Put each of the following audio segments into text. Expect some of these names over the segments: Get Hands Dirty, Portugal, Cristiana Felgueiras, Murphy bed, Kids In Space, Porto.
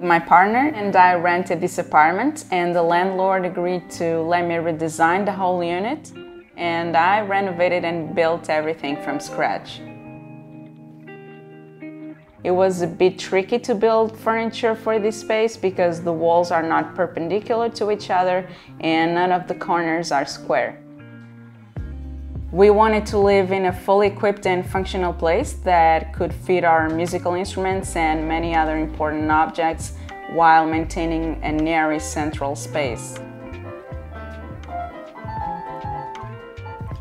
My partner and I rented this apartment and the landlord agreed to let me redesign the whole unit, and I renovated and built everything from scratch. It was a bit tricky to build furniture for this space because the walls are not perpendicular to each other and none of the corners are square. We wanted to live in a fully equipped and functional place that could fit our musical instruments and many other important objects while maintaining an airy central space.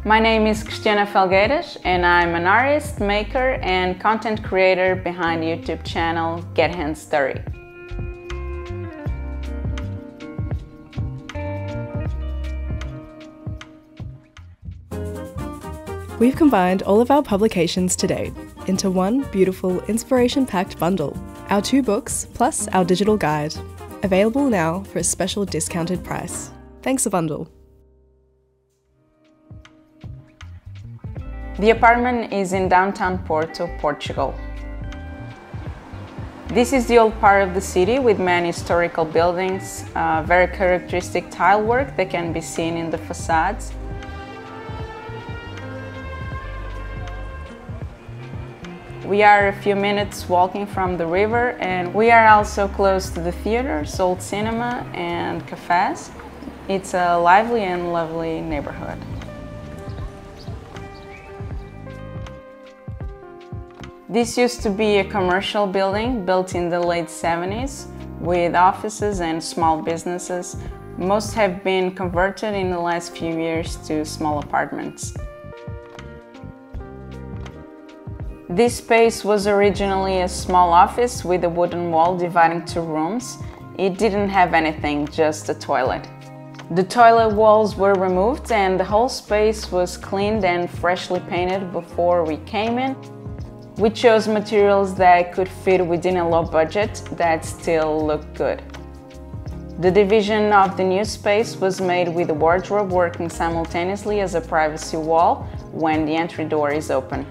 My name is Cristiana Felgueiras and I'm an artist, maker and content creator behind the YouTube channel Get Hands Dirty. We've combined all of our publications to date into one beautiful, inspiration-packed bundle. Our two books, plus our digital guide. Available now for a special discounted price. Thanks a bundle. The apartment is in downtown Porto, Portugal. This is the old part of the city with many historical buildings, very characteristic tile work that can be seen in the facades. We are a few minutes walking from the river, and we are also close to the theaters, old cinema and cafes. It's a lively and lovely neighborhood. This used to be a commercial building built in the late 70s with offices and small businesses. Most have been converted in the last few years to small apartments. This space was originally a small office with a wooden wall dividing two rooms. It didn't have anything, just a toilet. The toilet walls were removed and the whole space was cleaned and freshly painted before we came in. We chose materials that could fit within a low budget that still looked good. The division of the new space was made with a wardrobe working simultaneously as a privacy wall when the entry door is open.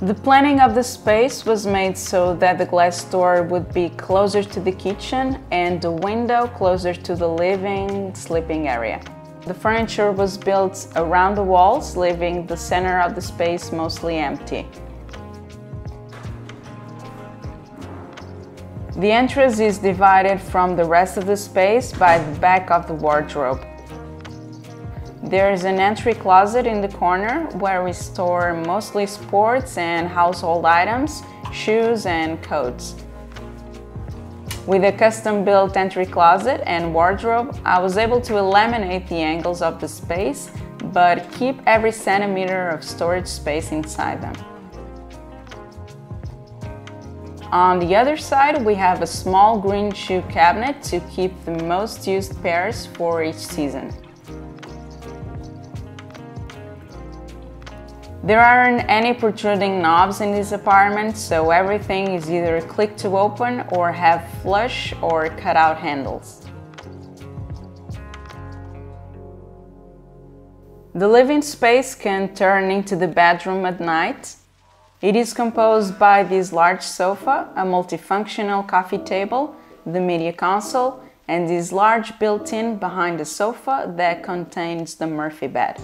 The planning of the space was made so that the glass door would be closer to the kitchen and the window closer to the living/sleeping area. The furniture was built around the walls, leaving the center of the space mostly empty. The entrance is divided from the rest of the space by the back of the wardrobe. There is an entry closet in the corner where we store mostly sports and household items, shoes and coats. With a custom-built entry closet and wardrobe, I was able to eliminate the angles of the space, but keep every centimeter of storage space inside them. On the other side, we have a small green shoe cabinet to keep the most used pairs for each season. There aren't any protruding knobs in this apartment, so everything is either click to open or have flush or cut-out handles. The living space can turn into the bedroom at night. It is composed by this large sofa, a multifunctional coffee table, the media console, and this large built-in behind the sofa that contains the Murphy bed.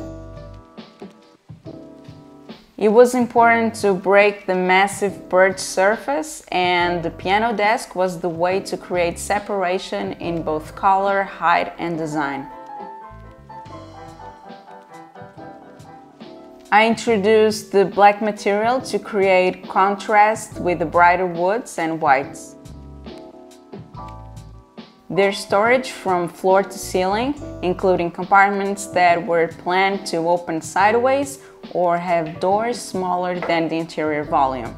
It was important to break the massive birch surface, and the piano desk was the way to create separation in both color, height and design. I introduced the black material to create contrast with the brighter woods and whites. Their storage from floor to ceiling, including compartments that were planned to open sideways or have doors smaller than the interior volume.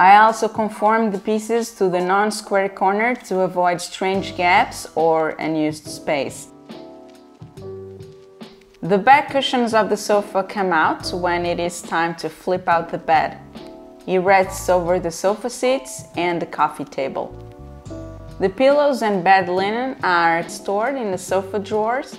I also conformed the pieces to the non-square corner to avoid strange gaps or unused space. The back cushions of the sofa come out when it is time to flip out the bed. It rests over the sofa seats and the coffee table. The pillows and bed linen are stored in the sofa drawers.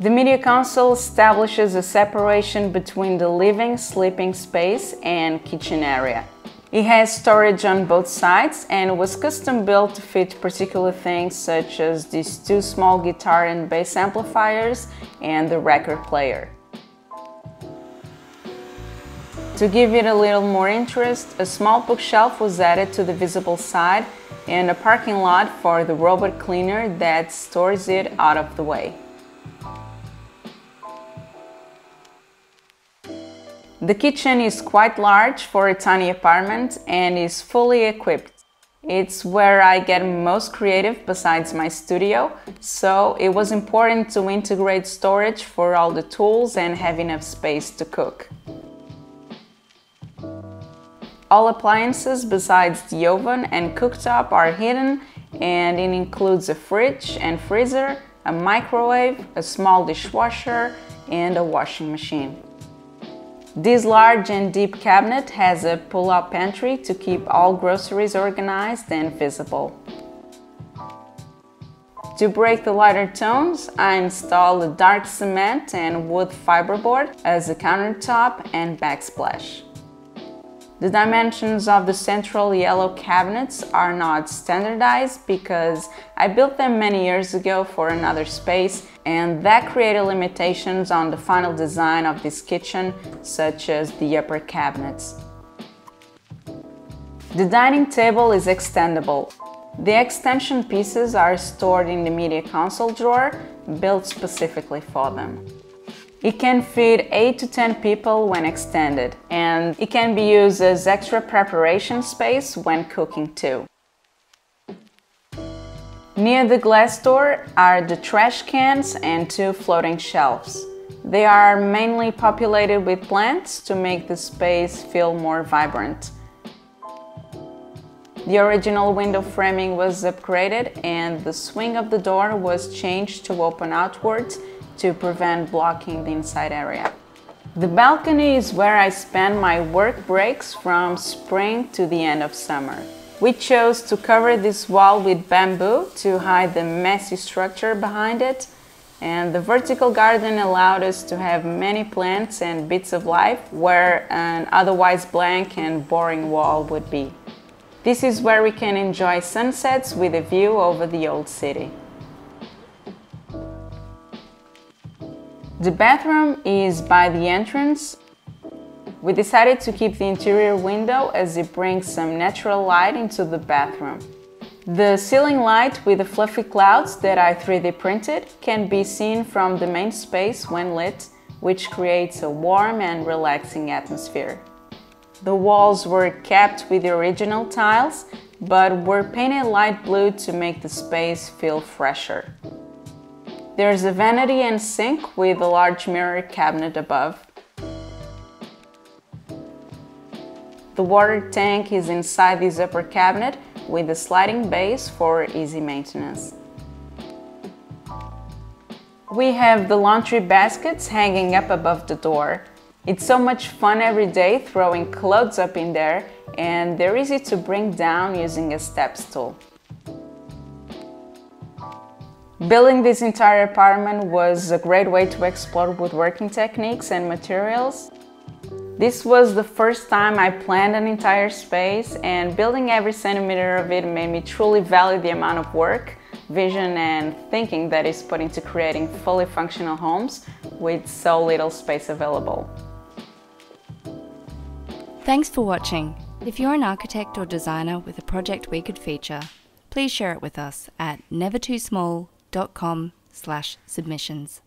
The media console establishes a separation between the living, sleeping space and kitchen area. It has storage on both sides and was custom built to fit particular things such as these two small guitar and bass amplifiers and the record player. To give it a little more interest, a small bookshelf was added to the visible side and a parking lot for the robot cleaner that stores it out of the way. The kitchen is quite large for a tiny apartment and is fully equipped. It's where I get most creative besides my studio, so it was important to integrate storage for all the tools and have enough space to cook. All appliances besides the oven and cooktop are hidden, and it includes a fridge and freezer, a microwave, a small dishwasher and a washing machine. This large and deep cabinet has a pull-out pantry to keep all groceries organized and visible. To break the lighter tones, I installed a dark cement and wood fiberboard as a countertop and backsplash. The dimensions of the central yellow cabinets are not standardized because I built them many years ago for another space, and that created limitations on the final design of this kitchen, such as the upper cabinets. The dining table is extendable. The extension pieces are stored in the media console drawer, built specifically for them. It can feed 8 to 10 people when extended, and it can be used as extra preparation space when cooking too. Near the glass door are the trash cans and two floating shelves. They are mainly populated with plants to make the space feel more vibrant. The original window framing was upgraded and the swing of the door was changed to open outwards to prevent blocking the inside area. The balcony is where I spend my work breaks from spring to the end of summer. We chose to cover this wall with bamboo to hide the messy structure behind it, and the vertical garden allowed us to have many plants and bits of life where an otherwise blank and boring wall would be. This is where we can enjoy sunsets with a view over the old city. The bathroom is by the entrance. We decided to keep the interior window as it brings some natural light into the bathroom. The ceiling light with the fluffy clouds that I 3D printed can be seen from the main space when lit, which creates a warm and relaxing atmosphere. The walls were kept with the original tiles, but were painted light blue to make the space feel fresher. There's a vanity and sink with a large mirror cabinet above. The water tank is inside this upper cabinet with a sliding base for easy maintenance. We have the laundry baskets hanging up above the door. It's so much fun every day throwing clothes up in there, and they're easy to bring down using a step stool. Building this entire apartment was a great way to explore woodworking techniques and materials. This was the first time I planned an entire space, and building every centimeter of it made me truly value the amount of work, vision and thinking that is put into creating fully functional homes with so little space available. Thanks for watching. If you're an architect or designer with a project we could feature, please share it with us at nevertoosmall.com/submissions.